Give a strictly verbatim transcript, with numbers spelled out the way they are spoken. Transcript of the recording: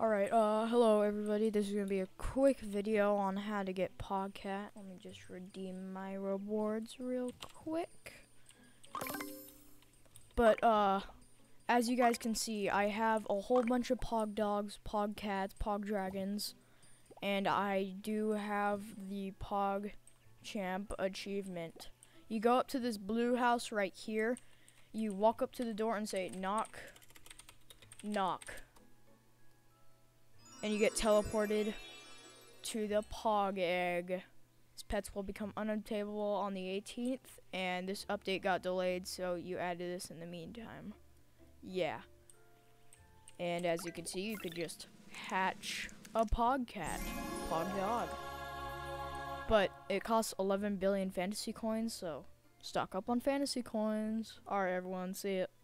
Alright, uh, hello everybody, this is going to be a quick video on how to get Pog Cat. Let me just redeem my rewards real quick. But, uh, as you guys can see, I have a whole bunch of Pog Dogs, Pog Cats, Pog Dragons, and I do have the Pog Champ achievement. You go up to this blue house right here, you walk up to the door and say, knock, knock. And you get teleported to the Pog Egg. His pets will become unobtainable on the eighteenth, and this update got delayed, so you added this in the meantime. Yeah. And as you can see, you could just hatch a Pog Cat, Pog Dog. But it costs eleven billion fantasy coins, so stock up on fantasy coins. Alright everyone, see ya.